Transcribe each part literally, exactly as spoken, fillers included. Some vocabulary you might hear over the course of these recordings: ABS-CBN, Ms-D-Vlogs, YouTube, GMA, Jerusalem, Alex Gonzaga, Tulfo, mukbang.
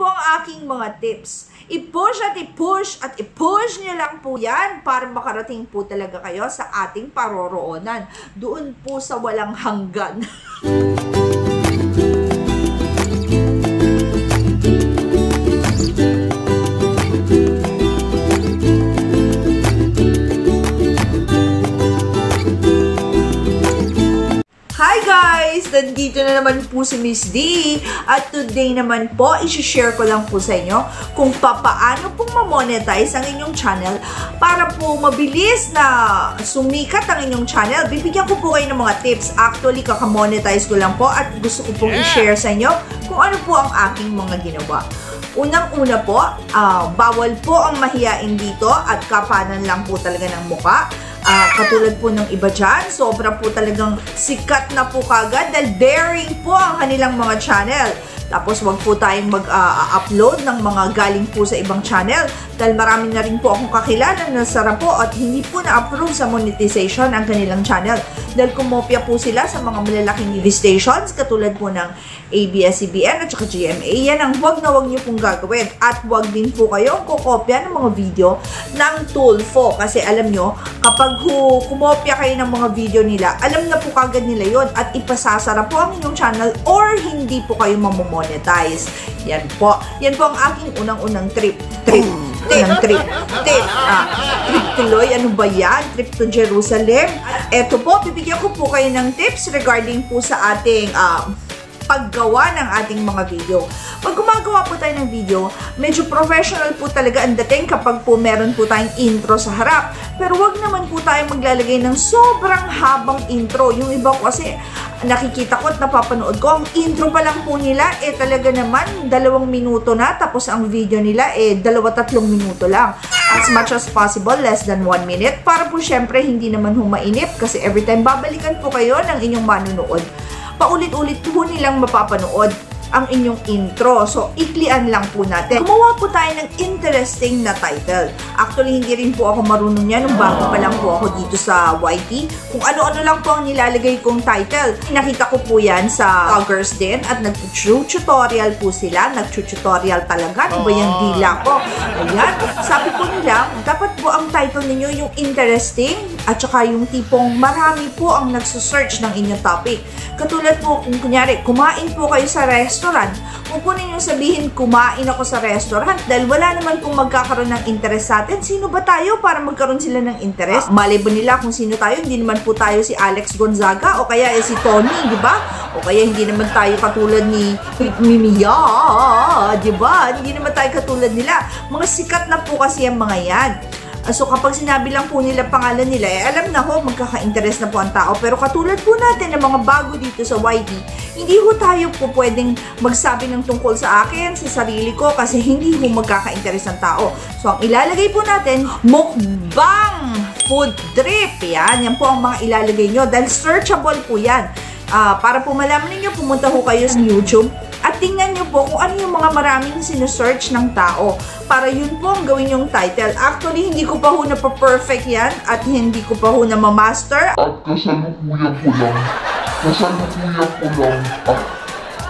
po ang aking mga tips. I-push at i-push at i-push nyo lang po yan para makarating po talaga kayo sa ating paroroonan. Doon po sa walang hanggan. Nandito na naman po si Miz D at today naman po i-share ko lang po sa inyo kung paano pong ma-monetize ang inyong channel para po mabilis na sumikat ang inyong channel. Bibigyan ko po kayo ng mga tips. Actually, kaka-monetize ko lang po at gusto ko pong i-share sa inyo kung ano po ang aking mga ginawa. Unang-una po, uh, bawal po ang mahiyain dito at kapanan lang po talaga ng muka. Uh, katulad po ng iba dyan, sobra po talagang sikat na po kagad dahil daring po ang kanilang mga channel. Tapos wag po tayong mag-upload uh, ng mga galing po sa ibang channel dahil marami na rin po akong kakilala na nasara po at hindi po na-approve sa monetization ang kanilang channel dahil kumopia po sila sa mga malalaking T V stations katulad po ng A B S C B N at saka G M A. Yan ang wag na wag niyo pong gagawin at wag din po kayong kukopia ng mga video ng Tulfo kasi alam nyo kapag pag kumopya kayo ng mga video nila, alam na po kagad nila yon at ipasasara po ang inyong channel or hindi po kayo mamomonetize. Yan po. Yan po ang aking unang-unang trip. Trip. Tip. Trip. Tip. Ah, trip tuloy. Ano ba yan? Trip to Jerusalem. Eto po, bibigyan ko po kayo ng tips regarding po sa ating ah, paggawa ng ating mga video. Pag gumagawa po tayo ng video, medyo professional po talaga ang dating kapag po meron po tayong intro sa harap. Pero wag naman po tayo maglalagay ng sobrang habang intro. Yung iba ko kasi nakikita ko at napapanood ko, ang intro pa lang po nila, eh talaga naman dalawang minuto na, tapos ang video nila, eh dalawa tatlong minuto lang. As much as possible, less than one minute. Para po syempre hindi naman humainip kasi every time babalikan po kayo ng inyong manunood. Paulit-ulit po nilang mapapanood ang inyong intro. So, iklian lang po natin. Gumawa po tayo ng interesting na title. Actually, hindi rin po ako marunong yan nung bago pa lang po ako dito sa Y T. Kung ano-ano lang po ang nilalagay kong title. Nakita ko po yan sa bloggers din at nag-tutorial po sila. Nag-tutorial talaga. Ano ba yung dila ko? Ayan. Sabi po nila, dapat po ang title ninyo yung interesting at saka yung tipong marami po ang nagsusearch ng inyong topic. Katulad po, kung kunyari, kumain po kayo sa restaurant, restaurant. Huwag po ninyong sabihin, kumain ako sa restaurant dahil wala naman kung magkakaroon ng interest sa atin. Sino ba tayo para magkaroon sila ng interest? Malay ba nila kung sino tayo? Hindi naman po tayo si Alex Gonzaga o kaya eh, si Tony, di ba? O kaya hindi naman tayo katulad ni Mimiya, di ba? Hindi naman tayo katulad nila. Mga sikat na po kasi ang mga yan. So kapag sinabi lang po nila pangalan nila, eh, alam na ho, magkaka-interest na po ang tao. Pero katulad po natin ng mga bago dito sa Y T, hindi ho tayo po pwedeng magsabi ng tungkol sa akin, sa sarili ko, kasi hindi ho magkaka-interest ang tao. So ang ilalagay po natin, mukbang food trip. Yan, yan po ang mga ilalagay nyo. Dahil searchable po yan. Uh, para po malaman ninyo, pumunta ho kayo sa YouTube. At tingnan nyo po kung ano yung mga maraming sinesearch ng tao. Para yun po ang gawin yung title. Actually, hindi ko pa ho napa-perfect yan. At hindi ko pa ho namamaster. At kasalukuyan ko lang. Kasalukuyan ko lang. At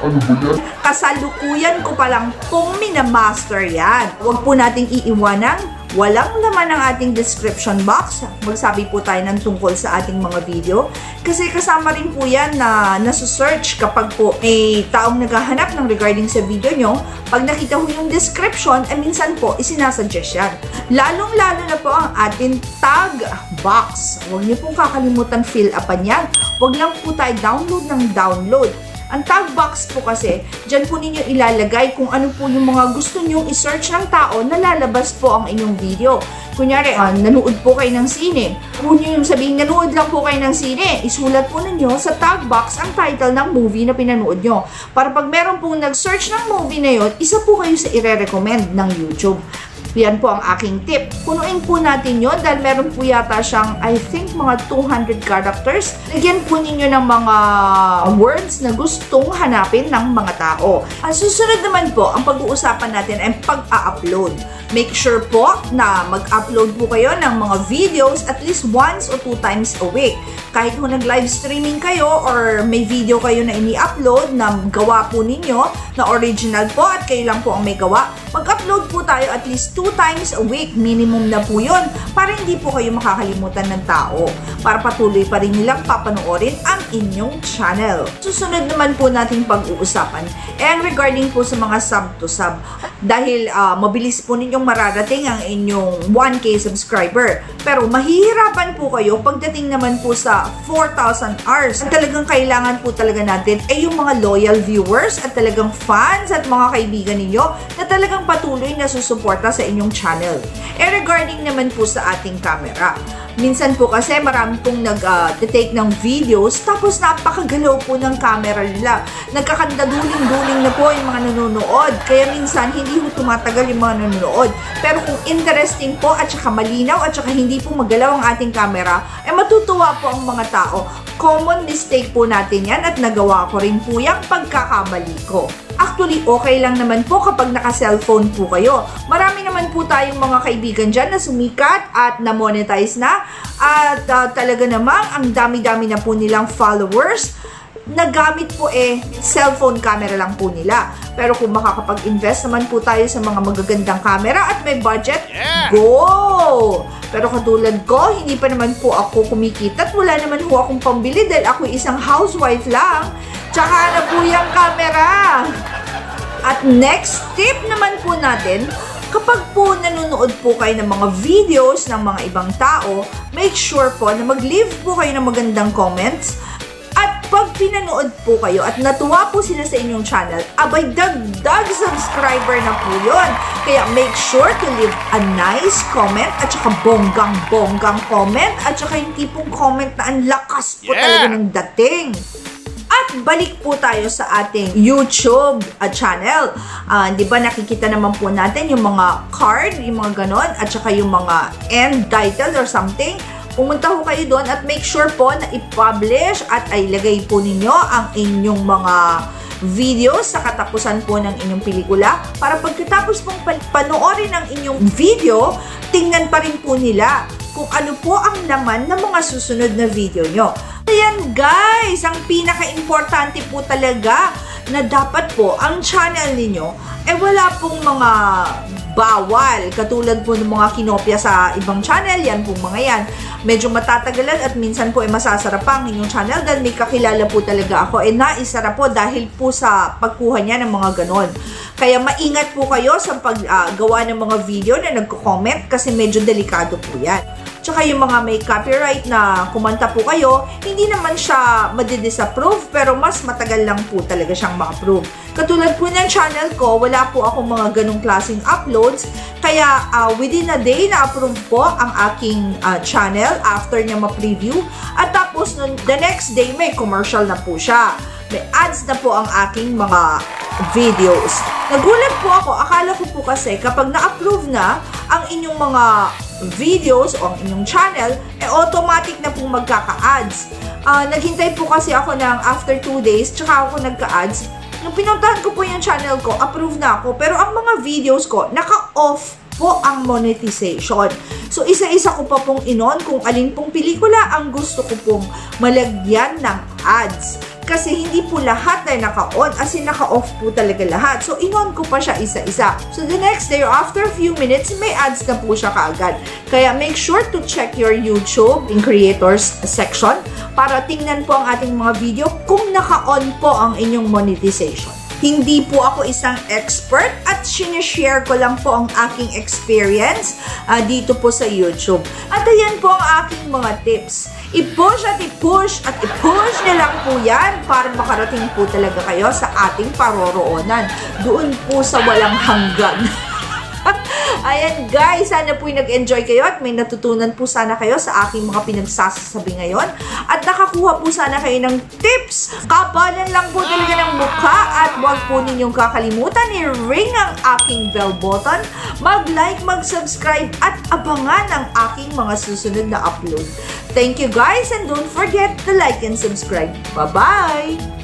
ano ba yan? Kasalukuyan ko pa lang kung minamaster yan. Huwag po nating iiwanan. Walang laman ang ating description box. Magsabi po tayo ng tungkol sa ating mga video. Kasi kasama rin po yan na nasusearch kapag po may taong naghahanap ng regarding sa video nyo. Pag nakita ho yung description, eh minsan po isinasuggest yan. Lalong-lalo na po ang ating tag box. Huwag niyo pong kakalimutan fill upan yan. Huwag lang po tayo download ng download. Ang tag box po kasi, dyan po ninyo ilalagay kung ano po yung mga gusto nyong isearch ng tao na lalabas po ang inyong video. Kunyari, uh, nanood po kayo ng sine. Huwag nyo yung sabihin, nanood lang po kayo ng sine. Isulat po ninyo sa tag box ang title ng movie na pinanood nyo. Para pag meron pong nag-search ng movie na yun, isa po kayo sa ire-recommend ng YouTube. Yan po ang aking tip. Punuin po natin yun dahil meron po yata siyang, I think, mga two hundred characters. Lagyan po ninyo ng mga words na gustong hanapin ng mga tao. Ang susunod naman po, ang pag-uusapan natin ay pag-upload. Make sure po na mag-upload po kayo ng mga videos at least once or two times a week. Kahit kung nag-live streaming kayo or may video kayo na ini-upload na gawa po ninyo, na original po at kayo lang po ang may gawa, mag-upload po tayo at least two times a week. Minimum na po yun para hindi po kayo makakalimutan ng tao. Para patuloy pa rin nilang papanoorin ang inyong channel. Susunod naman po nating pag-uusapan eh regarding po sa mga sub to sub. Dahil uh, mabilis po ninyong mararating ang inyong one K subscriber. Pero mahihirapan po kayo pagdating naman po sa four thousand hours. At talagang kailangan po talaga natin ay yung mga loyal viewers at talagang fans at mga kaibigan ninyo na talagang patuloy na susuporta sa inyong channel. E regarding naman po sa ating camera, minsan po kasi marami pong nag-take uh, ng videos tapos napakagalaw po ng camera nila. Nagkakandaduling-duling na po yung mga nanonood. Kaya minsan hindi po tumatagal yung mga nanonood. Pero kung interesting po at saka malinaw at saka hindi po magalaw ang ating camera, eh matutuwa po ang mga tao. Common mistake po natin yan at nagawa ko rin po yung pagkakamali ko. Actually, okay lang naman po kapag naka-cellphone po kayo. Marami naman po tayong mga kaibigan dyan na sumikat at na-monetize na. At uh, talaga namang, ang dami-dami na po nilang followers. Nagamit po eh, cellphone camera lang po nila. Pero kung makakapag-invest naman po tayo sa mga magagandang camera at may budget, yeah! Go! Pero katulad ko, hindi pa naman po ako kumikita at wala naman po akong pambili dahil ako isang housewife lang. Tsaka na po yung camera. At next tip naman po natin, kapag po nanonood po kayo ng mga videos ng mga ibang tao, make sure po na mag-leave po kayo ng magandang comments. At pag pinanood po kayo at natuwa po sila sa inyong channel, abay dagdag subscriber na po yun. Kaya make sure to leave a nice comment at saka bonggang-bonggang comment at saka yung tipong comment na ang lakas po yeah! talaga ng dating. At balik po tayo sa ating YouTube uh, channel. Uh, di ba nakikita naman po natin yung mga card, yung mga ganon, at saka yung mga end title or something. Pumunta po kayo doon at make sure po na i-publish at ay ilagay po ninyo ang inyong mga videos sa katapusan po ng inyong pelikula para pagkatapos pong panoorin ang inyong video, tingnan pa rin po nila kung ano po ang laman ng mga susunod na video nyo. Ayan guys, ang pinaka-importante po talaga na dapat po ang channel ninyo eh wala pong mga bawal. Katulad po ng mga kinopya sa ibang channel, yan po mga yan. Medyo matatagalan at minsan po eh masasara pa ang inyong channel dahil may kakilala po talaga ako. Eh naisara po dahil po sa pagkuha niya ng mga ganon. Kaya maingat po kayo sa paggawa uh, ng mga video na nagko-comment kasi medyo delikado po yan. Tsaka yung mga may copyright na kumanta po kayo, hindi naman siya madidisapprove pero mas matagal lang po talaga siyang ma-approve. Katulad po ng channel ko, wala po akong mga ganong klaseng uploads. Kaya uh, within a day na-approve po ang aking uh, channel after niya ma-preview. At tapos nun, the next day may commercial na po siya. May ads na po ang aking mga videos. Nagulat po ako, akala ko po kasi kapag na-approve na ang inyong mga videos o ang inyong channel, eh automatic na pong magkaka-ads. Uh, naghintay po kasi ako ng after two days, tsaka ako nagka-ads. Nung pinuntahan ko po yung channel ko, approve na ako, pero ang mga videos ko, naka-off po ang monetization. So, isa-isa ko pa pong inon kung alin pong pelikula ang gusto ko pong malagyan ng ads. Kasi hindi po lahat ay naka-on, as in naka-off po talaga lahat. So, in-on ko pa siya isa-isa. So, the next day or after a few minutes, may ads na po siya kaagad. Kaya, make sure to check your YouTube in creators section para tingnan po ang ating mga video kung naka-on po ang inyong monetization. Hindi po ako isang expert at sinishare ko lang po ang aking experience uh, dito po sa YouTube. At ayan po ang aking mga tips. I-push at i-push at i-push na lang po yan para makarating po talaga kayo sa ating paroroonan. Doon po sa walang hanggan. Ayan guys, sana po nag-enjoy kayo at may natutunan po sana kayo sa aking mga pinagsasabi ngayon. At nakakuha po sana kayo ng tips. Kapalan lang po talaga ng mukha at huwag po ninyong kakalimutan i-ring ang aking bell button, mag-like, mag-subscribe at abangan ang aking mga susunod na upload. Thank you guys and don't forget to like and subscribe. Bye-bye!